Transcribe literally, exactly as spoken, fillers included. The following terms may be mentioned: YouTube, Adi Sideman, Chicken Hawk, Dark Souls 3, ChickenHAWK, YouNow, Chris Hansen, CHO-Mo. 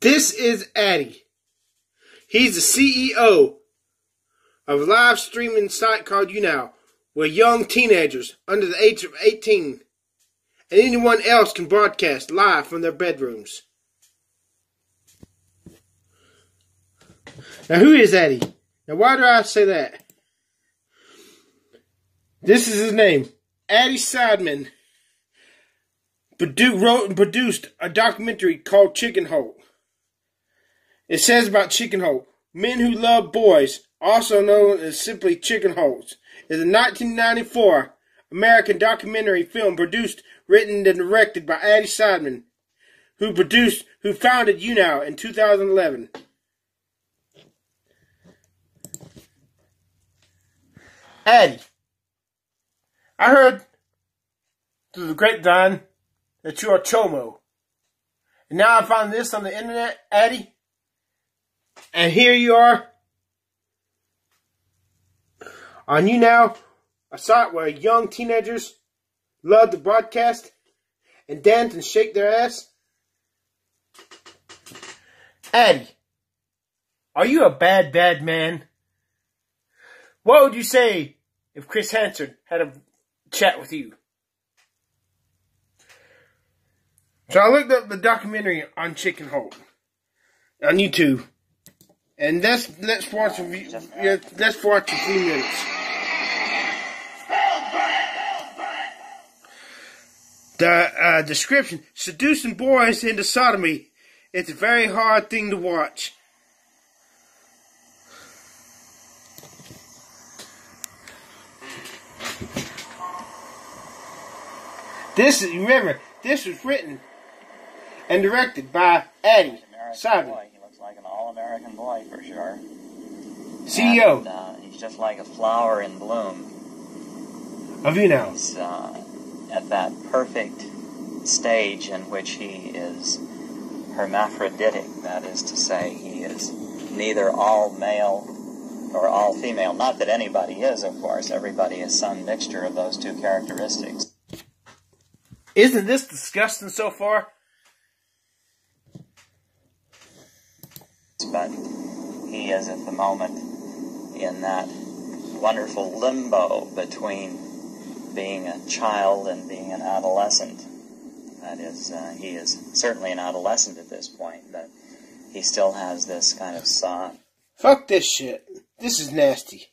This is Adi. He's the C E O of a live streaming site called YouNow, where young teenagers under the age of eighteen and anyone else can broadcast live from their bedrooms. Now, who is Adi? Now, why do I say that? This is his name, Adi Sideman. Produ- wrote and produced a documentary called Chicken Hawk. It says about Chicken Hawk, men who love boys, also known as simply Chicken Hawks, is a nineteen ninety-four American documentary film produced, written, and directed by Adi Sideman, who produced, who founded YouNow in two thousand eleven. Adi, I heard through the grapevine that you are chomo, and now I found this on the internet, Adi, and here you are on YouNow, a site where young teenagers love to broadcast and dance and shake their ass. Adi, are you a bad, bad man? What would you say if Chris Hansen had a chat with you? So I looked up the documentary on Chicken Hawk on YouTube, and that's let's watch a let's watch a few minutes. The uh, description: seducing boys into sodomy. It's a very hard thing to watch. This is, remember, this was written and directed by Adi Sideman. He looks like an all-American boy for sure. C E O. And, uh, he's just like a flower in bloom. Of YouNow. He's uh, at that perfect stage in which he is hermaphroditic. That is to say, he is neither all male or all female. Not that anybody is, of course. Everybody is some mixture of those two characteristics. Isn't this disgusting so far? But he is at the moment in that wonderful limbo between being a child and being an adolescent. That is, uh, he is certainly an adolescent at this point, but he still has this kind of soft. Fuck this shit. This is nasty.